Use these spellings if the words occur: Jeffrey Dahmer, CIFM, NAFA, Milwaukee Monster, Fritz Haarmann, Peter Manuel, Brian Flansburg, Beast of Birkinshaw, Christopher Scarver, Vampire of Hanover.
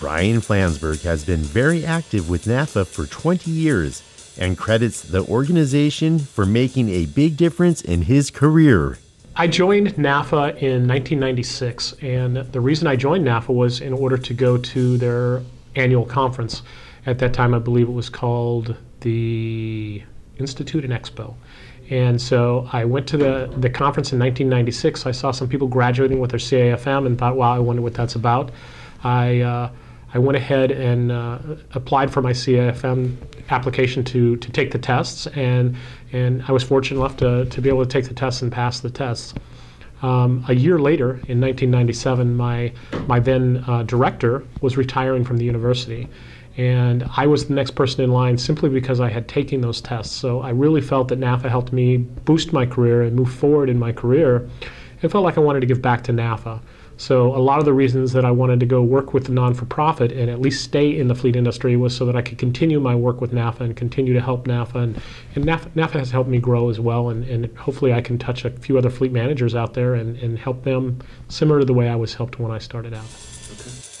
Brian Flansburg has been very active with NAFA for 20 years and credits the organization for making a big difference in his career. I joined NAFA in 1996, and the reason I joined NAFA was in order to go to their annual conference. At that time, I believe it was called the Institute and Expo. And so I went to the conference in 1996. I saw some people graduating with their CIFM and thought, wow, I wonder what that's about. I went ahead and applied for my CIFM application to take the tests, and I was fortunate enough to be able to take the tests and pass the tests. A year later, in 1997, my then director was retiring from the university, and I was the next person in line simply because I had taken those tests. So I really felt that NAFA helped me boost my career and move forward in my career. It felt like I wanted to give back to NAFA. So a lot of the reasons that I wanted to go work with the non-for-profit and at least stay in the fleet industry was so that I could continue my work with NAFA and continue to help NAFA. And NAFA has helped me grow as well, and hopefully I can touch a few other fleet managers out there and help them similar to the way I was helped when I started out. Okay.